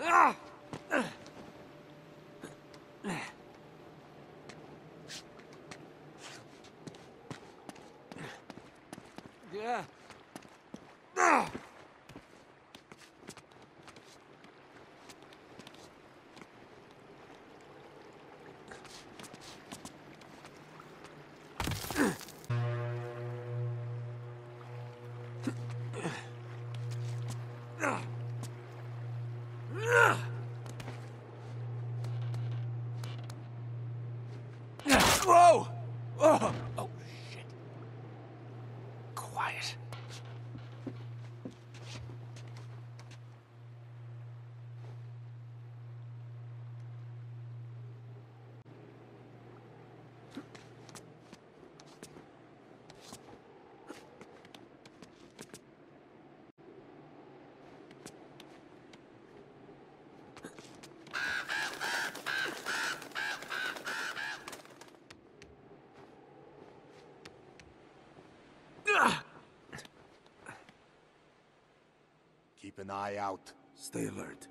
Whoa! Oh! Oh, shit. Quiet. Keep an eye out. Stay alert.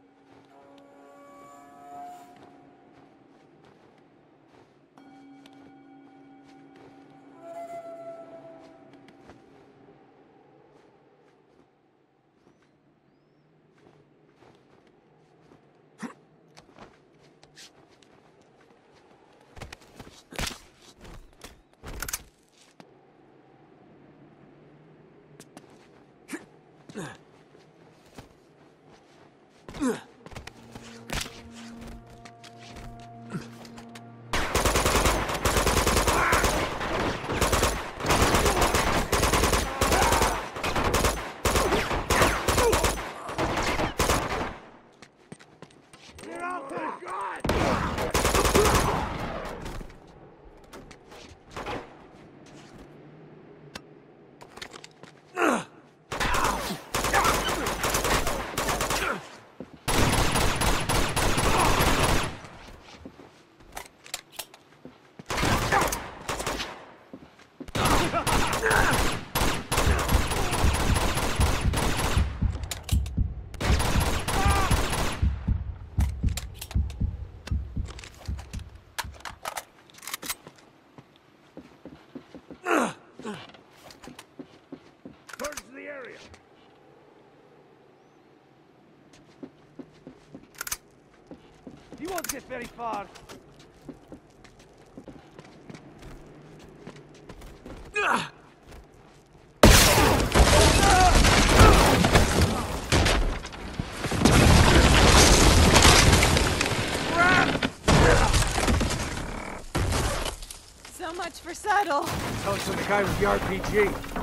You won't get very far. So much for subtle. Tell us from the guy with the RPG.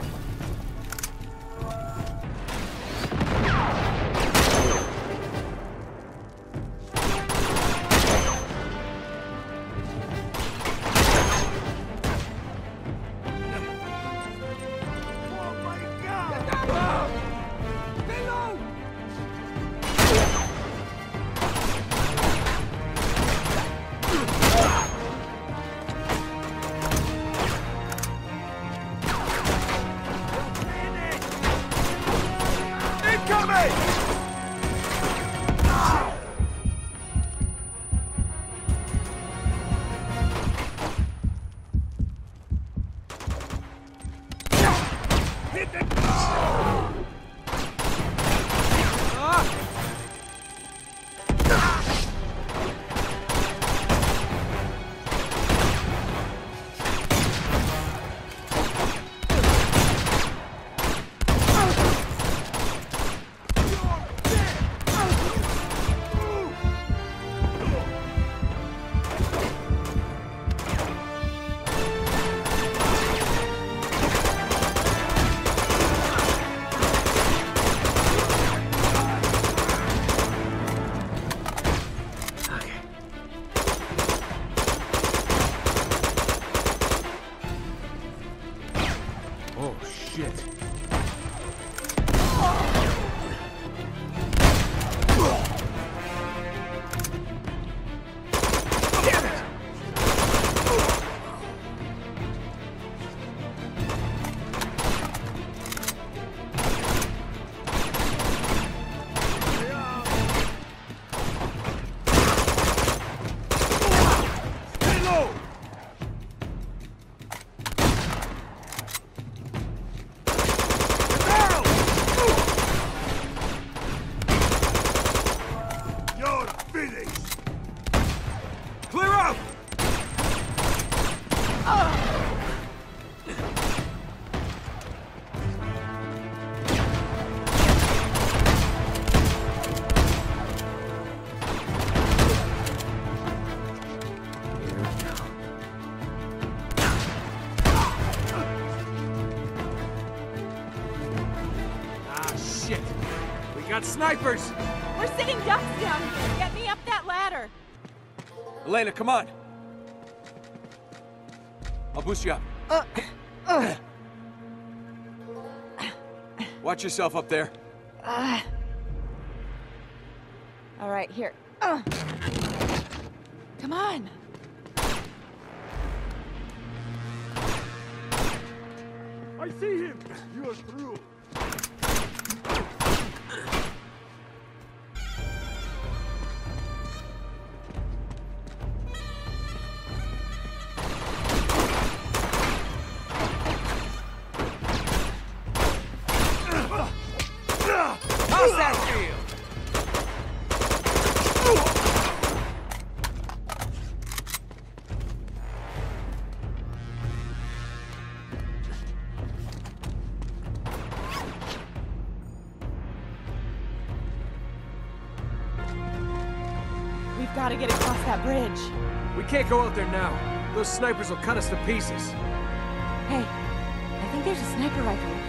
got snipers! We're sitting ducks down here! Get me up that ladder! Elena, come on! I'll boost you up. Watch yourself up there. All right, here. Come on! I see him! You are through! Gotta get across that bridge. We can't go out there now. Those snipers will cut us to pieces. Hey, I think there's a sniper rifle up there.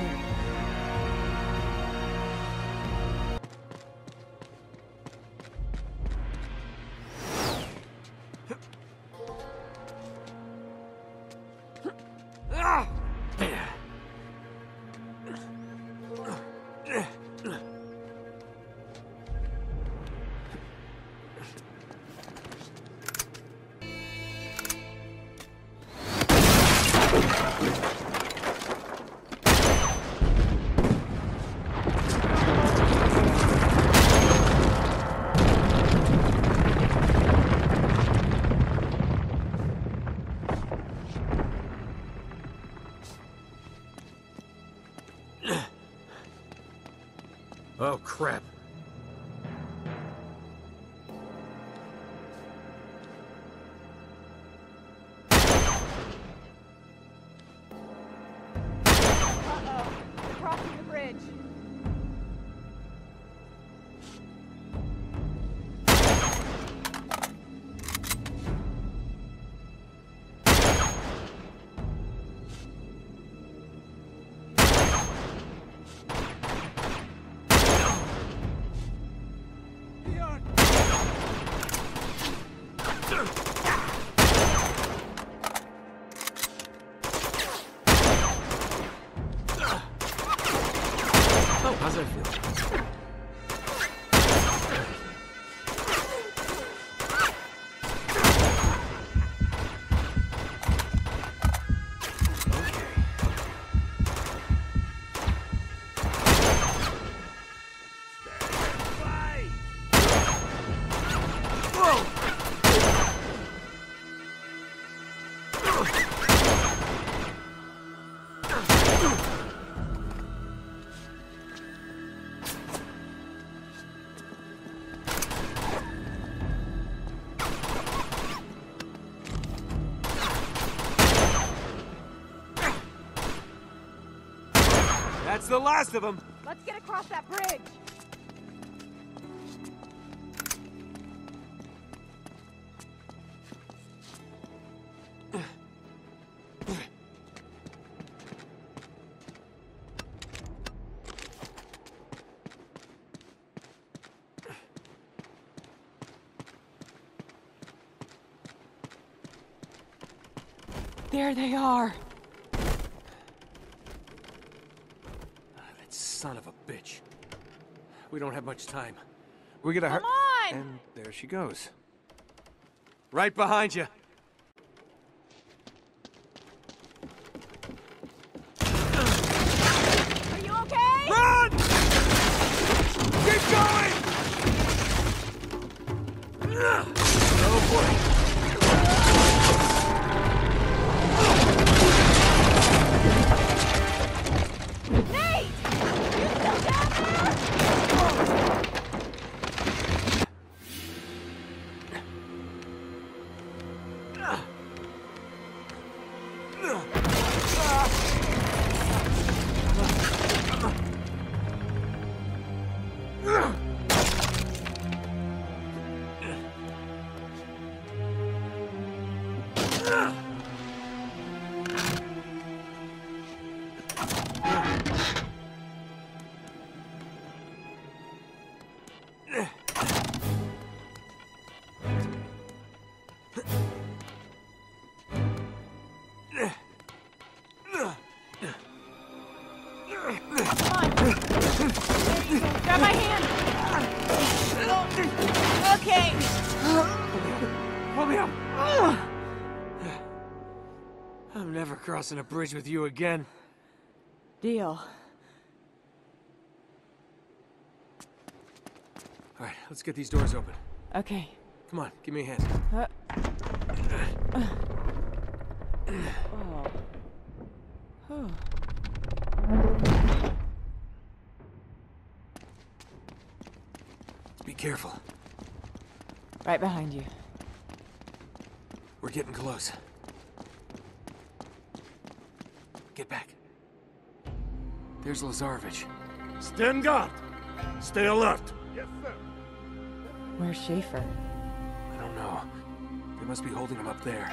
Oh, crap. Uh-oh. We're crossing the bridge. How's that feel? That's the last of them! Let's get across that bridge! There they are! Son of a bitch. We don't have much time. We gotta hurry. Come on! And there she goes. Right behind you. Are you okay? Run! Keep going! Oh boy. king! William! I'm never crossing a bridge with you again. Deal. Alright, let's get these doors open. Okay. Come on, give me a hand. Oh. Be careful. Right behind you. We're getting close. Get back. There's Lazarevich. Stand guard! Stay alert! Yes, sir. Where's Schaefer? I don't know. They must be holding him up there.